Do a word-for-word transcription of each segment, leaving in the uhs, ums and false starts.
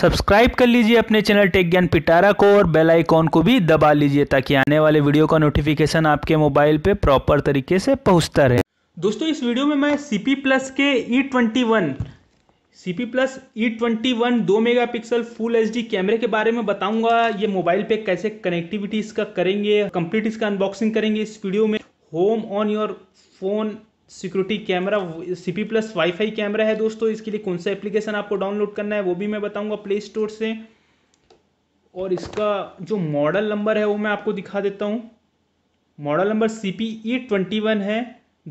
Subscribe कर लीजिए अपने चैनल टेक ज्ञान पिटारा को और बेल आइकॉन को भी दबा लीजिए ताकि आने वाले वीडियो का नोटिफिकेशन आपके मोबाइल पे प्रॉपर तरीके से पहुंचता रहे। दोस्तों, इस वीडियो में मैं सीपी प्लस के E twenty one CP plus E twenty one दो मेगा पिक्सल फुल एचडी कैमरे के बारे में बताऊंगा। ये मोबाइल पे कैसे कनेक्टिविटी इसका करेंगे, कंप्लीट इसका अनबॉक्सिंग करेंगे इस वीडियो में। Home on your phone security camera CP plus wifi camera है दोस्तों। इसके लिए कौन सा एप्लीकेशन आपको डाउनलोड करना है वो भी मैं बताऊंगा प्ले स्टोर से, और इसका जो मॉडल नंबर है वो मैं आपको दिखा देता हूँ। Model number C P E twenty one है।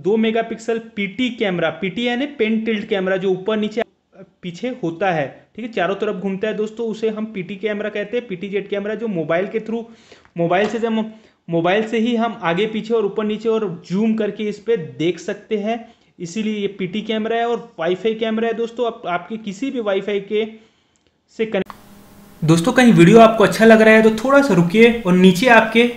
दो mega pixel P T camera, P T यानी पेन टिल्ट कैमरा, जो ऊपर नीचे पीछे होता है, ठीक है, चारों तरफ घूमता है दोस्तों, उसे हम पीटी कैमरा कहते हैं। पीटी जेट कैमरा जो मोबाइल के थ्रू मोबाइल से जब मोबाइल से ही हम आगे पीछे और ऊपर नीचे और जूम करके इस पर देख सकते हैं, इसीलिए ये पीटी कैमरा है और वाईफाई कैमरा है दोस्तों। आप, आपके किसी भी वाईफाई के से कनेक्ट। दोस्तों, कहीं वीडियो आपको अच्छा लग रहा है तो थोड़ा सा रुकिए और नीचे आपके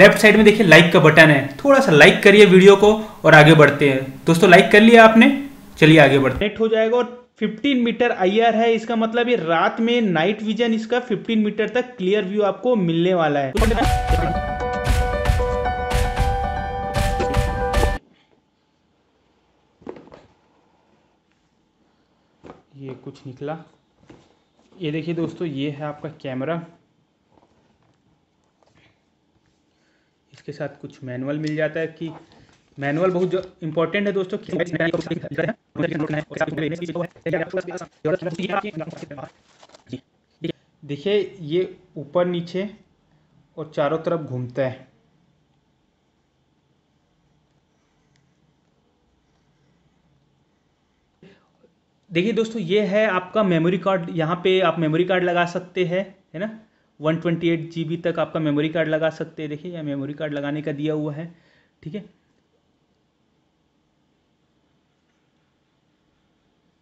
लेफ्ट साइड में देखिए लाइक का बटन है, थोड़ा सा लाइक करिए वीडियो को और आगे बढ़ते हैं। दोस्तों, लाइक कर लिया आपने, चलिए आगे बढ़ते। नेट हो जाएगा और पंद्रह मीटर आईआर है, इसका मतलब ये रात में नाइट विजन इसका पंद्रह मीटर तक क्लियर व्यू आपको मिलने वाला है। ये कुछ निकला, ये देखिए दोस्तों, ये है आपका कैमरा। इसके साथ कुछ मैनुअल मिल जाता है, कि मैनुअल बहुत इंपॉर्टेंट है दोस्तों। देखिए ये ऊपर नीचे और चारों तरफ घूमता है। देखिए दोस्तों, ये है आपका मेमोरी कार्ड, यहाँ पे आप मेमोरी कार्ड लगा सकते हैं, है ना। One twenty eight G B तक आपका मेमोरी कार्ड लगा सकते हैं। देखिए, यह मेमोरी कार्ड लगाने का दिया हुआ है, ठीक है।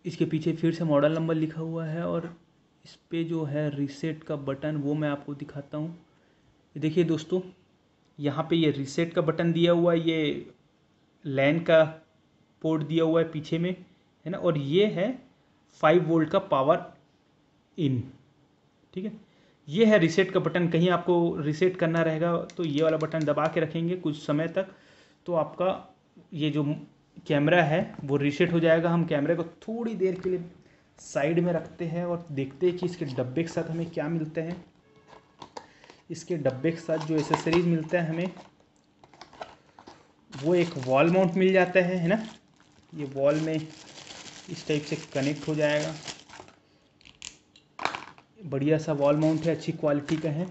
इसके पीछे फिर से मॉडल नंबर लिखा हुआ है और इस पे जो है रीसेट का बटन, वो मैं आपको दिखाता हूँ। देखिए दोस्तों, यहाँ पे ये रीसेट का बटन दिया हुआ है, ये लैन का पोर्ट दिया हुआ है पीछे में, है ना। और ये है फाइव वोल्ट का पावर इन, ठीक है। ये है रीसेट का बटन, कहीं आपको रीसेट करना रहेगा तो ये वाला बटन दबा के रखेंगे कुछ समय तक, तो आपका ये जो कैमरा है वो रीसेट हो जाएगा। हम कैमरे को थोड़ी देर के लिए साइड में रखते हैं और देखते हैं कि इसके डब्बे के साथ हमें क्या मिलते हैं। इसके डब्बे के साथ जो एसेसरीज मिलता है हमें, वो एक वॉल माउंट मिल जाता है है ना। ये वॉल में इस टाइप से कनेक्ट हो जाएगा, बढ़िया सा वॉल माउंट है, अच्छी क्वालिटी का है।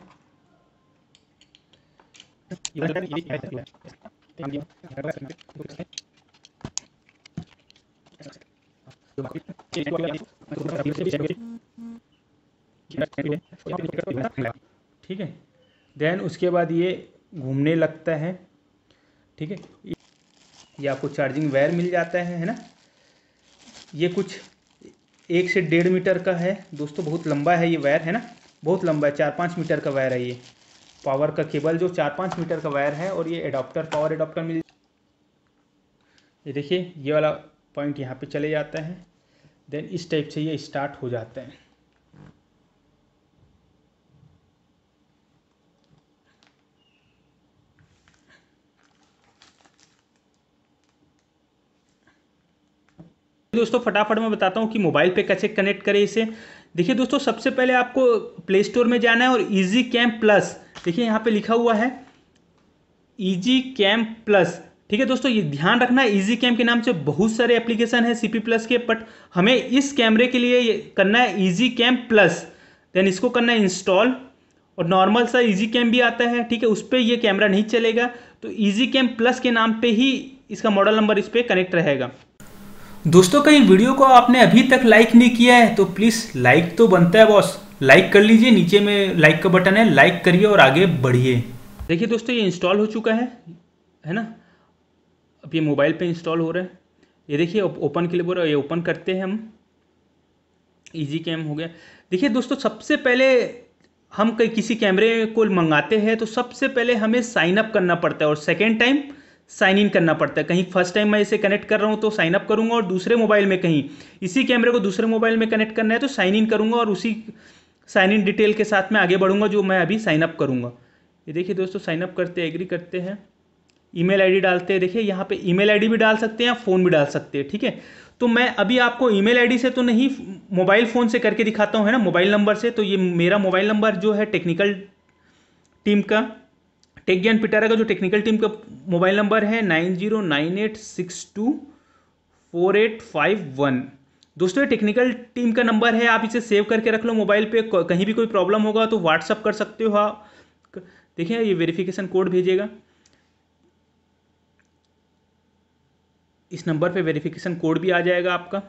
ठीक है, देन उसके बाद ये घूमने लगता है, ठीक है। ये आपको चार्जिंग वायर मिल जाता है, है ना। ये कुछ एक से डेढ़ मीटर का है दोस्तों, बहुत लंबा है ये वायर, है ना, बहुत लंबा है, चार पाँच मीटर का वायर है। ये पावर का केबल जो चार पाँच मीटर का वायर है, और ये एडाप्टर, पावर एडाप्टर मिल। ये देखिए, ये वाला पॉइंट यहाँ पे चले जाता है, देन इस टाइप से ये स्टार्ट हो जाता है। दोस्तों, फटाफट मैं बताता हूँ कि मोबाइल पे कैसे कनेक्ट करें इसे। देखिए दोस्तों, सबसे पहले आपको प्ले स्टोर में जाना है और Ezykam+ प्लस, देखिए यहाँ पे लिखा हुआ है Ezykam+ प्लस, ठीक है दोस्तों। ये ध्यान रखना है, Ezykam के नाम से बहुत सारे एप्लीकेशन है सीपी प्लस के, बट हमें इस कैमरे के लिए करना है Ezykam+ प्लस, देन इसको करना है इंस्टॉल। और नॉर्मल सा Ezykam भी आता है, ठीक है, उस पर यह कैमरा नहीं चलेगा, तो Ezykam+ प्लस के नाम पे ही इसका मॉडल नंबर इस पर कनेक्ट रहेगा। दोस्तों, कहीं वीडियो को आपने अभी तक लाइक नहीं किया है तो प्लीज़ लाइक तो बनता है बॉस, लाइक कर लीजिए, नीचे में लाइक का बटन है, लाइक करिए और आगे बढ़िए। देखिए दोस्तों, ये इंस्टॉल हो चुका है है ना, अब ये मोबाइल पे इंस्टॉल हो रहा है। ये देखिए, ओपन के लिए बोल रहा है, ये ओपन करते हैं हम। Ezykam हो गया। देखिए दोस्तों, सबसे पहले हम कई किसी कैमरे को मंगाते हैं तो सबसे पहले हमें साइन अप करना पड़ता है, और सेकेंड टाइम साइन इन करना पड़ता है। कहीं फर्स्ट टाइम मैं इसे कनेक्ट कर रहा हूँ तो साइन अप करूँगा, और दूसरे मोबाइल में कहीं इसी कैमरे को दूसरे मोबाइल में कनेक्ट करना है तो साइन इन करूँगा और उसी साइन इन डिटेल के साथ मैं आगे बढ़ूँगा जो मैं अभी साइन अप करूँगा। ये देखिए दोस्तों, साइन अप करते हैं, एग्री करते हैं, ईमेल आईडी डालते हैं। देखिए यहाँ पे ईमेल आईडी भी डाल सकते हैं या फ़ोन भी डाल सकते हैं, ठीक है। तो मैं अभी आपको ईमेल आईडी से तो नहीं, मोबाइल फ़ोन से करके दिखाता हूँ, है ना, मोबाइल नंबर से। तो ये मेरा मोबाइल नंबर जो है टेक्निकल टीम का, टेक ज्ञान पिटारा का जो टेक्निकल टीम का मोबाइल नंबर है nine zero nine eight six two four eight five one. दोस्तों ये टेक्निकल टीम का नंबर है, आप इसे सेव करके रख लो मोबाइल पे, कहीं भी कोई प्रॉब्लम होगा तो व्हाट्सअप कर सकते हो आप। देखिए ये वेरिफिकेशन कोड भेजेगा, इस नंबर पे वेरिफिकेशन कोड भी आ जाएगा आपका।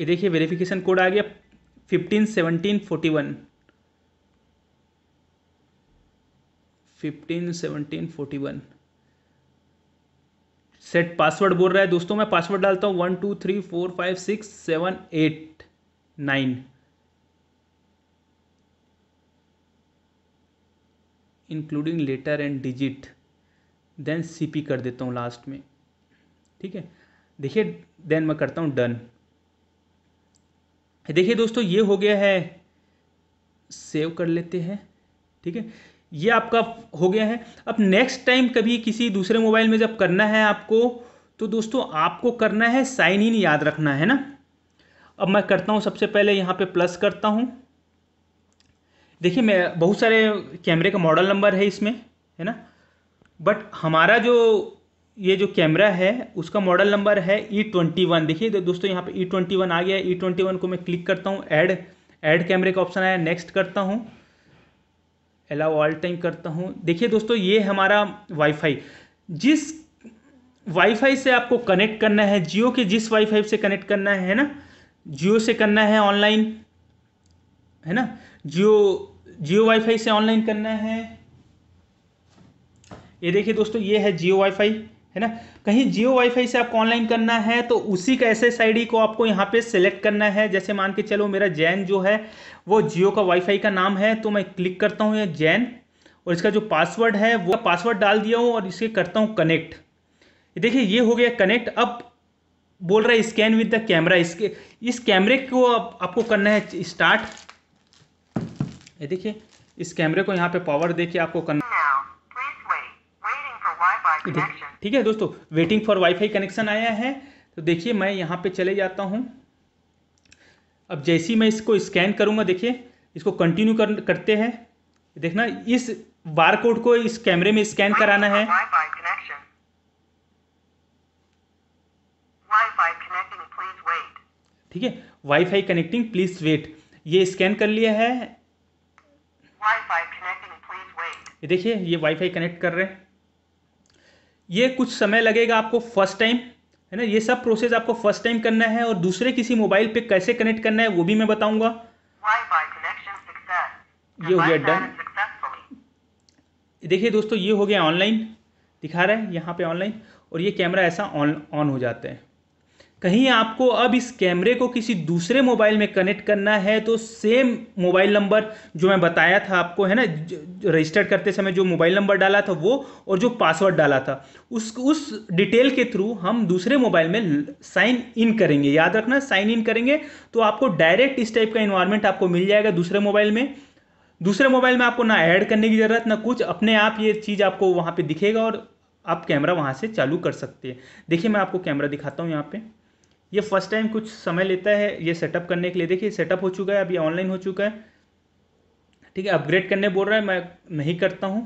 ये देखिए वेरिफिकेशन कोड आ गया fifteen seventeen forty one, fifteen seventeen forty one. Set password बोल रहा है, दोस्तों मैं पासवर्ड डालता हूँ one two three four five six seven eight nine. Including letter and digit, then CP कर देता हूँ लास्ट में, ठीक है। देखिए देन मैं करता हूँ डन। देखिए दोस्तों ये हो गया है, सेव कर लेते हैं, ठीक है, ये आपका हो गया है। अब नेक्स्ट टाइम कभी किसी दूसरे मोबाइल में जब करना है आपको, तो दोस्तों आपको करना है साइन इन, याद रखना है ना। अब मैं करता हूँ, सबसे पहले यहाँ पे प्लस करता हूँ। देखिए मैं बहुत सारे कैमरे का मॉडल नंबर है इसमें, है ना, बट हमारा जो ये जो कैमरा है उसका मॉडल नंबर है ई ट्वेंटी वन। देखिए दोस्तों यहाँ पे ई ट्वेंटी वन आ गया है। ई ट्वेंटी वन को मैं क्लिक करता हूँ, ऐड ऐड कैमरे का ऑप्शन आया, नेक्स्ट करता हूँ, अलाउ ऑल टाइम करता हूँ। देखिए दोस्तों ये हमारा वाईफाई, जिस वाईफाई से आपको कनेक्ट करना है, जियो के जिस वाईफाई से कनेक्ट करना है ना, जियो से करना है ऑनलाइन, है ना, जियो जियो वाईफाई से ऑनलाइन करना है। ये देखिए दोस्तों ये है जियो वाईफाई, है ना, कहीं जियो वाईफाई से आपको ऑनलाइन करना है तो उसी का एस एस आई डी को आपको यहाँ पे सेलेक्ट करना है। जैसे मान के चलो मेरा जैन जो है वो जियो का वाईफाई का नाम है, तो मैं क्लिक करता हूँ ये जैन, और इसका जो पासवर्ड है वो पासवर्ड डाल दिया हूँ और इसे करता हूँ कनेक्ट। देखिए ये हो गया कनेक्ट। अब बोल रहा है स्कैन विद द कैमरा, इसके इस कैमरे को आप, आपको करना है स्टार्ट। ये देखिए इस कैमरे को यहाँ पे पावर दे के आपको करना, ठीक है दोस्तों। वेटिंग फॉर वाईफाई कनेक्शन आया है, तो देखिए मैं यहाँ पे चले जाता हूँ। अब जैसे ही मैं इसको स्कैन करूँगा, देखिए इसको कंटिन्यू कर, करते हैं। देखना इस बार कोड को इस कैमरे में स्कैन कराना है। ठीक है, वाईफाई कनेक्टिंग प्लीज वेट, ये स्कैन कर लिया है। ये देखिए ये वाईफाई कनेक्ट कर रहे हैं। ये कुछ समय लगेगा आपको फर्स्ट टाइम, है ना, ये सब प्रोसेस आपको फर्स्ट टाइम करना है, और दूसरे किसी मोबाइल पे कैसे कनेक्ट करना है वो भी मैं बताऊंगा। ये हो गया डन। देखिए दोस्तों ये हो गया ऑनलाइन, दिखा रहा है यहाँ पे ऑनलाइन, और ये कैमरा ऐसा ऑन ऑन हो जाता है। कहीं आपको अब इस कैमरे को किसी दूसरे मोबाइल में कनेक्ट करना है तो सेम मोबाइल नंबर जो मैं बताया था आपको, है ना, रजिस्टर करते समय जो मोबाइल नंबर डाला था वो, और जो पासवर्ड डाला था उस उस डिटेल के थ्रू हम दूसरे मोबाइल में साइन इन करेंगे। याद रखना साइन इन करेंगे तो आपको डायरेक्ट इस टाइप का एनवायरनमेंट आपको मिल जाएगा दूसरे मोबाइल में। दूसरे मोबाइल में आपको ना ऐड करने की ज़रूरत ना कुछ, अपने आप ये चीज़ आपको वहाँ पर दिखेगा और आप कैमरा वहाँ से चालू कर सकते हैं। देखिए मैं आपको कैमरा दिखाता हूँ यहाँ पर। ये फर्स्ट टाइम कुछ समय लेता है ये सेटअप करने के लिए। देखिए सेटअप हो चुका है, अभी ऑनलाइन हो चुका है, ठीक है। अपग्रेड करने बोल रहा है, मैं नहीं करता हूँ।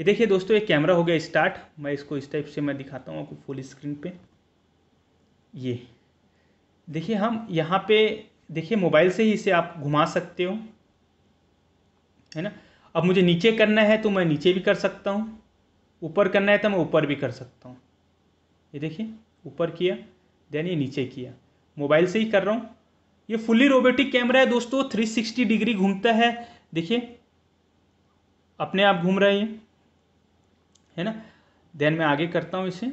ये देखिए दोस्तों ये कैमरा हो गया स्टार्ट। मैं इसको इस टाइप से मैं दिखाता हूँ आपको फुल स्क्रीन पे। ये देखिए हम यहाँ पे देखिए मोबाइल से ही इसे आप घुमा सकते हो, है ना। अब मुझे नीचे करना है तो मैं नीचे भी कर सकता हूँ, ऊपर करना है तो मैं ऊपर भी कर सकता हूँ। ये देखिए ऊपर किया, देन ये नीचे किया, मोबाइल से ही कर रहा हूँ। ये फुल्ली रोबोटिक कैमरा है दोस्तों, थ्री सिक्सटी डिग्री घूमता है। देखिए अपने आप घूम रहा है ये, है ना। देन मैं आगे करता हूँ इसे।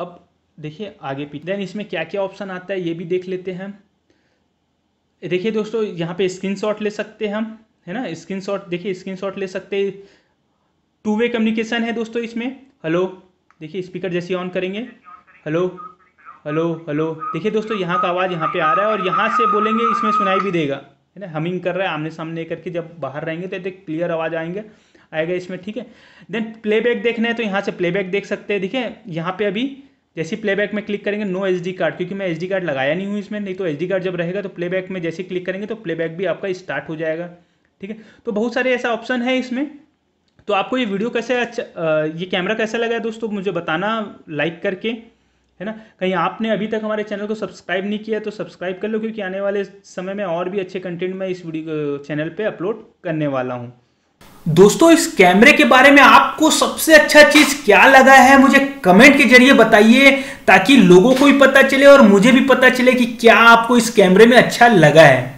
अब देखिए आगे पीछे, देन इसमें क्या क्या ऑप्शन आता है ये भी देख लेते हैं। देखिए दोस्तों यहाँ पे स्क्रीनशॉट ले सकते हैं हम, है ना। स्क्रीनशॉट देखिए, स्क्रीनशॉट ले सकते हैं। टू वे कम्युनिकेशन है दोस्तों इसमें। हेलो देखिए, स्पीकर जैसे ऑन करेंगे, हेलो हेलो हेलो, देखिए दोस्तों यहाँ का आवाज़ यहाँ पे आ रहा है और यहाँ से बोलेंगे इसमें सुनाई भी देगा, है ना। हमिंग कर रहा है आमने सामने करके, जब बाहर रहेंगे तो एक क्लियर आवाज़ आएंगे आएगा इसमें, ठीक है। देन प्लेबैक देखना है तो यहाँ से प्लेबैक देख सकते हैं। देखिए यहाँ पे अभी जैसे प्लेबैक में क्लिक करेंगे, नो एसडी कार्ड, क्योंकि मैं एसडी कार्ड लगाया नहीं हूँ इसमें, नहीं तो एसडी कार्ड जब रहेगा तो प्लेबैक में जैसे क्लिक करेंगे तो प्लेबैक भी आपका स्टार्ट हो जाएगा, ठीक है। तो बहुत सारे ऐसा ऑप्शन है इसमें। तो आपको ये वीडियो कैसे अच्छा, ये कैमरा कैसा लगा है दोस्तों मुझे बताना लाइक करके, है ना। कहीं आपने अभी तक हमारे चैनल को सब्सक्राइब नहीं किया तो सब्सक्राइब कर लो, क्योंकि आने वाले समय में और भी अच्छे कंटेंट मैं इस वीडियो चैनल पे अपलोड करने वाला हूँ। दोस्तों इस कैमरे के बारे में आपको सबसे अच्छा चीज क्या लगा है मुझे कमेंट के जरिए बताइए, ताकि लोगों को भी पता चले और मुझे भी पता चले कि क्या आपको इस कैमरे में अच्छा लगा है।